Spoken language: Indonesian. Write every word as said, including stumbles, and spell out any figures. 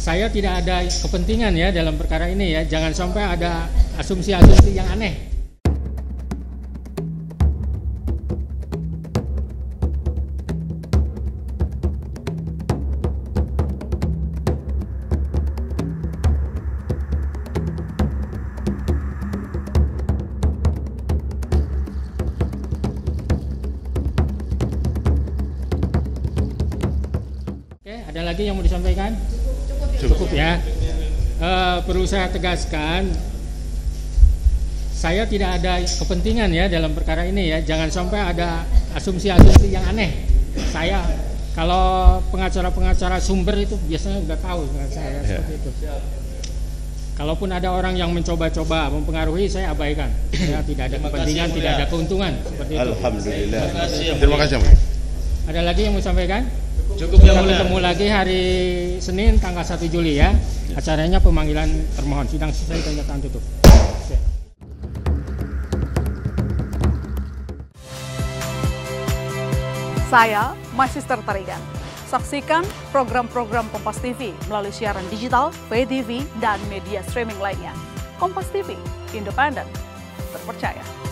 saya tidak ada kepentingan ya dalam perkara ini ya. Jangan sampai ada asumsi-asumsi yang aneh. Ada lagi yang mau disampaikan? Cukup, cukup ya. Uh, perlu saya tegaskan, saya tidak ada kepentingan ya dalam perkara ini ya. Jangan sampai ada asumsi-asumsi yang aneh. Saya kalau pengacara-pengacara sumber itu biasanya udah tahu dengan saya seperti itu. Kalaupun ada orang yang mencoba-coba mempengaruhi, saya abaikan. Saya tidak ada kepentingan, tidak ada keuntungan seperti itu. Alhamdulillah. Terima kasih. Ada lagi yang mau disampaikan? Cukup. Kita ketemu lagi hari Senin tanggal satu Juli ya. Acaranya pemanggilan termohon, sidang selesai, pernyataan tutup. Saya, My Sister Tarigan. Saksikan program-program Kompas T V melalui siaran digital, pay T V, dan media streaming lainnya. Kompas T V, independen, terpercaya.